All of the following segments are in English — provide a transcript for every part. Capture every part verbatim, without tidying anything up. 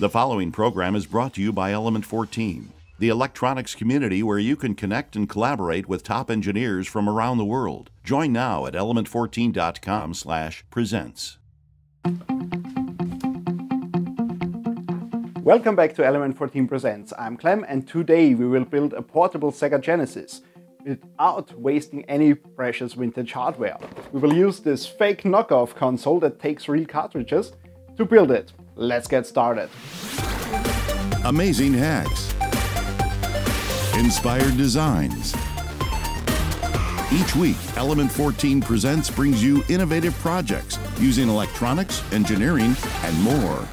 The following program is brought to you by Element fourteen, the electronics community where you can connect and collaborate with top engineers from around the world. Join now at element fourteen dot com slash presents. Welcome back to Element fourteen Presents. I'm Clem, and today we will build a portable Sega Genesis without wasting any precious vintage hardware. We will use this fake knockoff console that takes real cartridges to build it. Let's get started. Amazing hacks. Inspired designs. Each week, Element fourteen Presents brings you innovative projects using electronics, engineering, and more.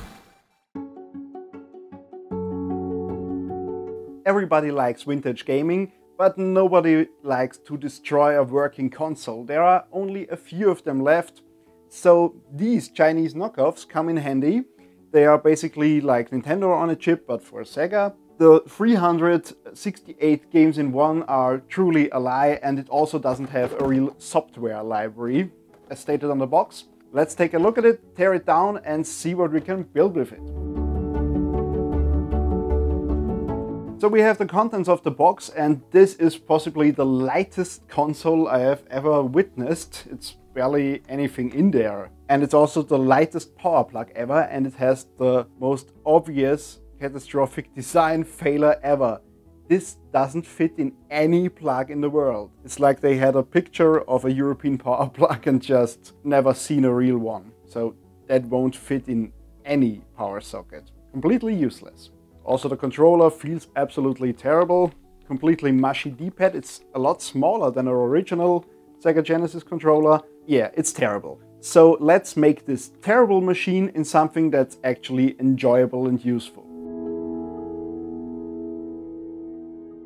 Everybody likes vintage gaming, but nobody likes to destroy a working console. There are only a few of them left, so these Chinese knockoffs come in handy. They are basically like Nintendo on a chip, but for Sega. The three hundred sixty-eight games in one are truly a lie, and it also doesn't have a real software library, as stated on the box. Let's take a look at it, tear it down, and see what we can build with it. So we have the contents of the box, and this is possibly the lightest console I have ever witnessed. It's barely anything in there. And it's also the lightest power plug ever, and it has the most obvious catastrophic design failure ever. This doesn't fit in any plug in the world. It's like they had a picture of a European power plug and just never seen a real one. So that won't fit in any power socket. Completely useless. Also, the controller feels absolutely terrible. Completely mushy D-pad. It's a lot smaller than our original Sega Genesis controller. Yeah, it's terrible. So let's make this terrible machine in something that's actually enjoyable and useful.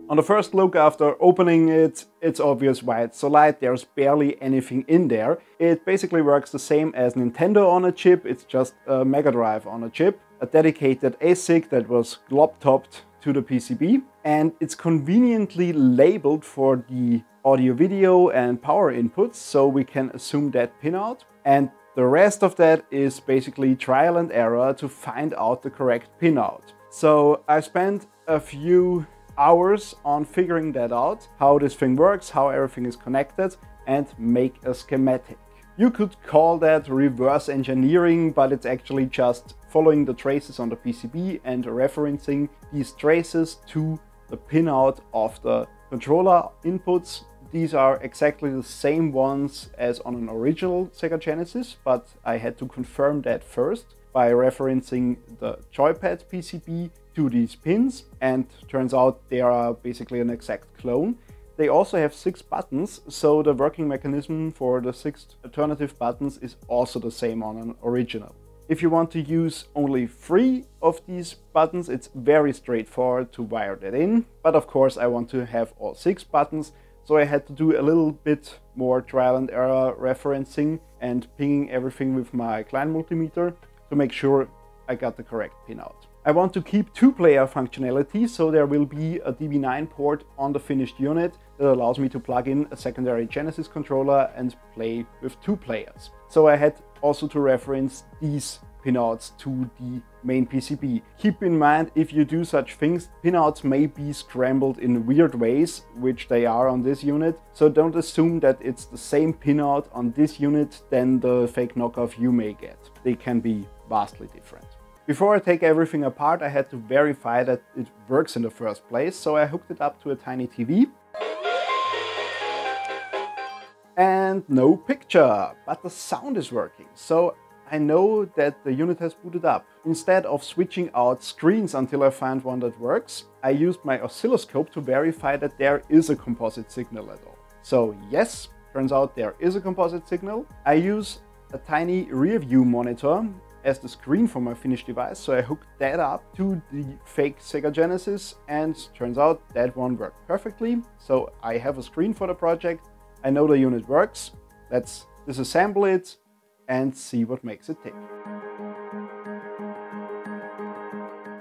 On the first look after opening it, it's obvious why it's so light. There's barely anything in there. It basically works the same as Nintendo on a chip. It's just a Mega Drive on a chip, a dedicated A S I C that was glop-topped to the P C B. And it's conveniently labeled for the audio, video and power inputs, so we can assume that pinout. And the rest of that is basically trial and error to find out the correct pinout. So I spent a few hours on figuring that out, how this thing works, how everything is connected, and make a schematic. You could call that reverse engineering, but it's actually just following the traces on the P C B and referencing these traces to the pinout of the controller inputs. These are exactly the same ones as on an original Sega Genesis, but I had to confirm that first by referencing the joypad P C B to these pins, and turns out they are basically an exact clone. They also have six buttons, so the working mechanism for the six alternative buttons is also the same on an original. If you want to use only three of these buttons, it's very straightforward to wire that in, but of course I want to have all six buttons, so I had to do a little bit more trial and error referencing and pinging everything with my Klein multimeter to make sure I got the correct pinout. I want to keep two-player functionality, so there will be a D B nine port on the finished unit that allows me to plug in a secondary Genesis controller and play with two players. So I had also to reference these pinouts to the main P C B. Keep in mind, if you do such things, pinouts may be scrambled in weird ways, which they are on this unit, so don't assume that it's the same pinout on this unit than the fake knockoff you may get. They can be vastly different. Before I take everything apart, I had to verify that it works in the first place, so I hooked it up to a tiny T V. And no picture, but the sound is working, so I know that the unit has booted up. Instead of switching out screens until I find one that works, I used my oscilloscope to verify that there is a composite signal at all. So yes, turns out there is a composite signal. I use a tiny rear view monitor as the screen for my finished device, so I hooked that up to the fake Sega Genesis, and turns out that one worked perfectly. So I have a screen for the project, I know the unit works, let's disassemble it and see what makes it tick.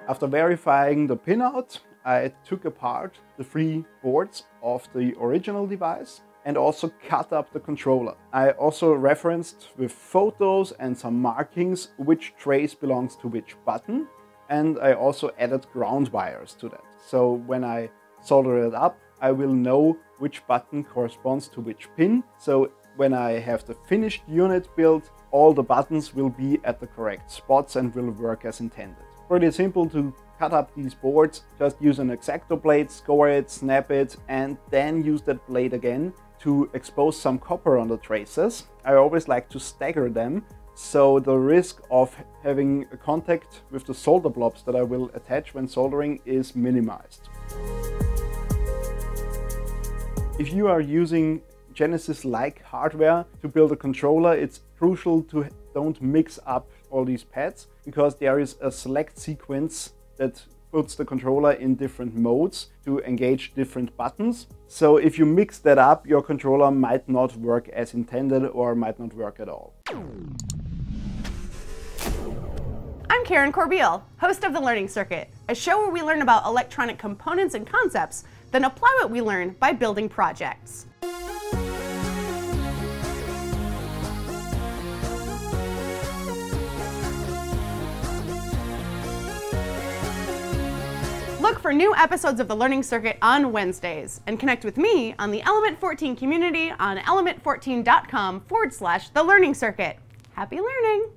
After verifying the pinout, I took apart the three boards of the original device and also cut up the controller. I also referenced with photos and some markings which trace belongs to which button, and I also added ground wires to that. So when I solder it up, I will know which button corresponds to which pin. So when I have the finished unit built, all the buttons will be at the correct spots and will work as intended. Pretty simple to cut up these boards, just use an X-Acto blade, score it, snap it, and then use that blade again to expose some copper on the traces. I always like to stagger them, so the risk of having a contact with the solder blobs that I will attach when soldering is minimized. If you are using Genesis-like hardware to build a controller, it's crucial to don't mix up all these pads, because there is a select sequence that puts the controller in different modes to engage different buttons. So if you mix that up, your controller might not work as intended or might not work at all. I'm Karen Corbeil, host of The Learning Circuit, a show where we learn about electronic components and concepts, then apply what we learn by building projects. Look for new episodes of The Learning Circuit on Wednesdays, and connect with me on the Element fourteen community on element fourteen dot com forward slash The Learning Circuit. Happy learning!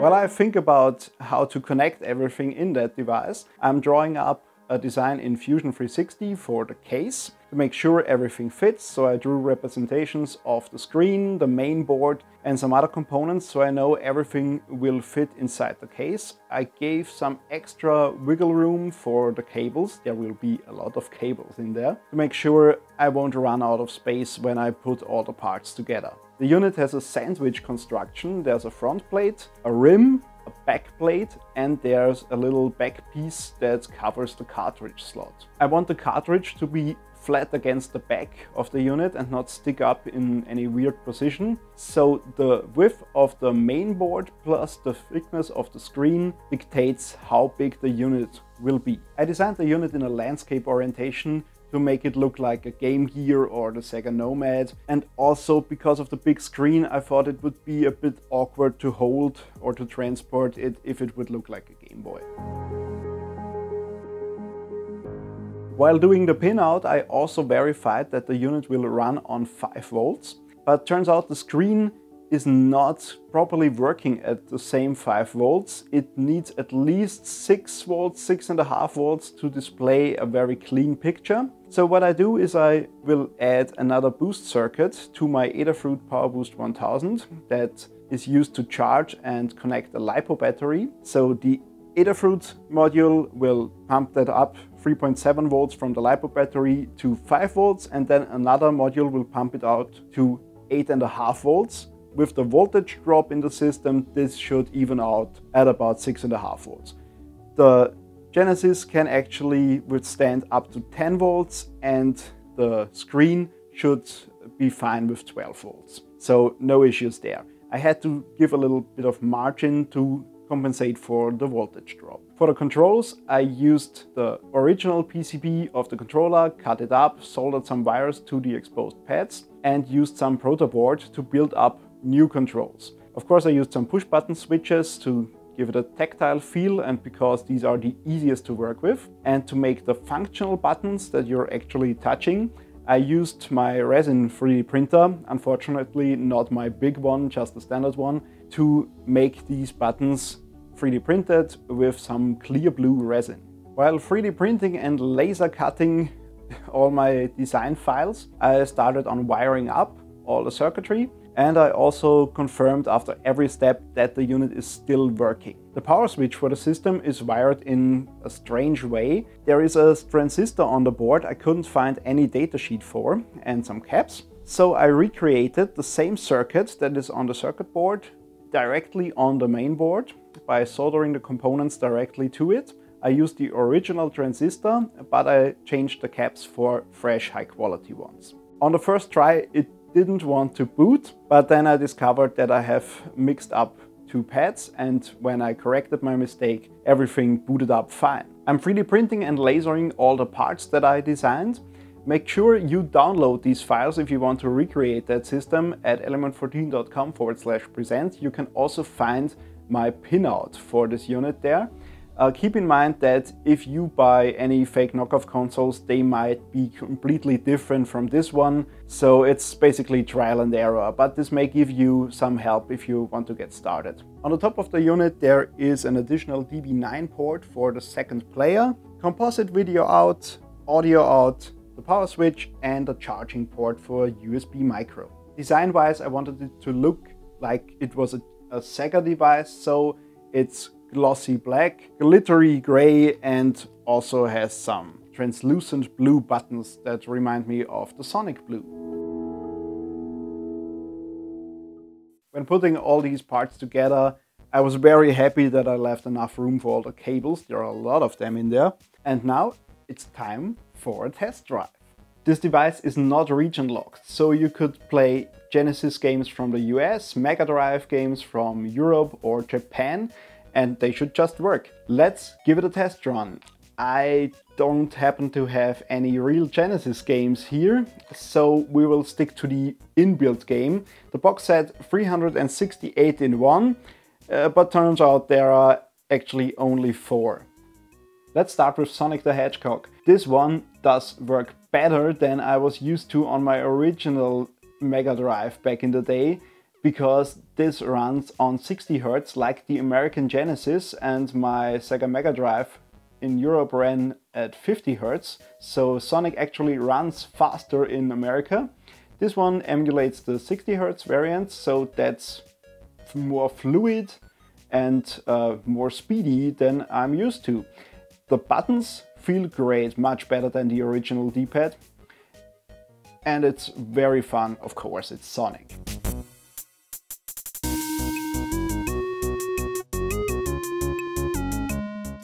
While I think about how to connect everything in that device, I'm drawing up a design in Fusion three sixty for the case to make sure everything fits. So I drew representations of the screen, the main board, and some other components, so I know everything will fit inside the case. I gave some extra wiggle room for the cables. There will be a lot of cables in there to make sure I won't run out of space when I put all the parts together. The unit has a sandwich construction. There's a front plate, a rim, a back plate, and there's a little back piece that covers the cartridge slot. I want the cartridge to be flat against the back of the unit and not stick up in any weird position. So the width of the main board plus the thickness of the screen dictates how big the unit will be. I designed the unit in a landscape orientation to make it look like a Game Gear or the Sega Nomad, and also because of the big screen I thought it would be a bit awkward to hold or to transport it if it would look like a Game Boy. While doing the pinout, I also verified that the unit will run on five volts, but turns out the screen is not properly working at the same five volts. It needs at least six volts, six and a half volts to display a very clean picture. So what I do is I will add another boost circuit to my Adafruit PowerBoost one thousand that is used to charge and connect a LiPo battery. So the Adafruit module will pump that up three point seven volts from the LiPo battery to five volts, and then another module will pump it out to eight and a half volts. With the voltage drop in the system, this should even out at about six point five volts. The Genesis can actually withstand up to ten volts, and the screen should be fine with twelve volts. So no issues there. I had to give a little bit of margin to compensate for the voltage drop. For the controls, I used the original P C B of the controller, cut it up, soldered some wires to the exposed pads, and used some protoboard to build up new controls. Of course, I used some push button switches to give it a tactile feel, and because these are the easiest to work with, and to make the functional buttons that you're actually touching, I used my resin three D printer, unfortunately not my big one, just the standard one, to make these buttons three D printed with some clear blue resin. While three D printing and laser cutting all my design files, I started on wiring up all the circuitry, and I also confirmed after every step that the unit is still working. The power switch for the system is wired in a strange way. There is a transistor on the board I couldn't find any datasheet for, and some caps. So I recreated the same circuit that is on the circuit board directly on the main board by soldering the components directly to it. I used the original transistor, but I changed the caps for fresh, high-quality ones. On the first try, it didn't want to boot, but then I discovered that I have mixed up two pads, and when I corrected my mistake, everything booted up fine. I'm three D printing and lasering all the parts that I designed, Make sure you download these files if you want to recreate that system at element fourteen dot com forward slash present. You can also find my pinout for this unit there. Uh, keep in mind that if you buy any fake knockoff consoles, they might be completely different from this one. So it's basically trial and error, but this may give you some help if you want to get started. On the top of the unit, there is an additional D B nine port for the second player, composite video out, audio out, the power switch and a charging port for U S B micro. Design-wise, I wanted it to look like it was a, a Sega device, so it's glossy black, glittery gray, and also has some translucent blue buttons that remind me of the Sonic blue. When putting all these parts together, I was very happy that I left enough room for all the cables. There are a lot of them in there. And now it's time for a test drive. This device is not region locked, so you could play Genesis games from the U S, Mega Drive games from Europe or Japan, and they should just work. Let's give it a test run. I don't happen to have any real Genesis games here, so we will stick to the inbuilt game. The box had three hundred sixty-eight in one, uh, but turns out there are actually only four. Let's start with Sonic the Hedgehog. This one does work better than I was used to on my original Mega Drive back in the day, because this runs on sixty hertz like the American Genesis, and my Sega Mega Drive in Europe ran at fifty hertz, so Sonic actually runs faster in America. This one emulates the sixty hertz variant, so that's more fluid and uh, more speedy than I'm used to. The buttons feel great, much better than the original D-pad. And it's very fun, of course, it's Sonic.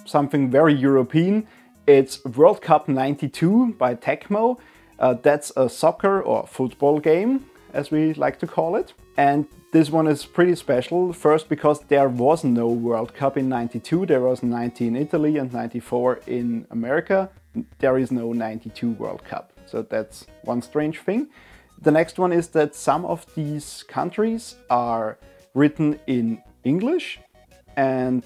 Something very European, it's World Cup ninety-two by Tecmo. Uh, that's a soccer or football game, as we like to call it. And this one is pretty special, first because there was no World Cup in ninety-two, there was ninety in Italy and ninety-four in America. There is no ninety-two World Cup, so that's one strange thing. The next one is that some of these countries are written in English and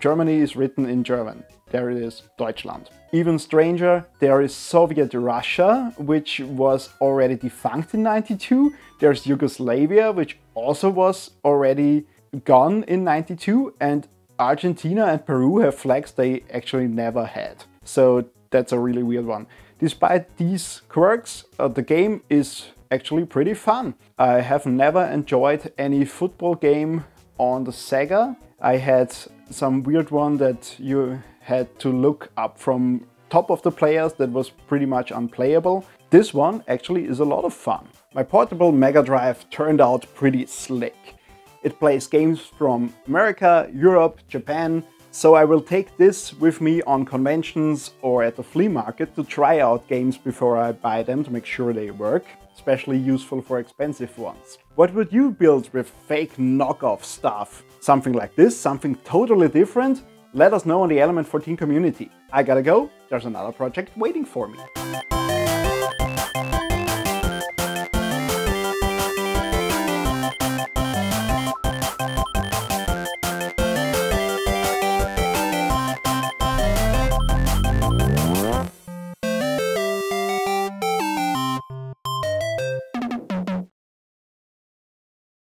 Germany is written in German. There is Deutschland. Even stranger, there is Soviet Russia, which was already defunct in ninety-two. There's Yugoslavia, which also was already gone in ninety-two. And Argentina and Peru have flags they actually never had. So that's a really weird one. Despite these quirks, uh, the game is actually pretty fun. I have never enjoyed any football game on the Sega. I had some weird one that you had to look up from top of the players that was pretty much unplayable. This one actually is a lot of fun. My portable Mega Drive turned out pretty slick. It plays games from America, Europe, Japan, so I will take this with me on conventions or at the flea market to try out games before I buy them to make sure they work. Especially useful for expensive ones. What would you build with fake knockoff stuff? Something like this? Something totally different? Let us know on the Element fourteen community. I gotta go, there's another project waiting for me.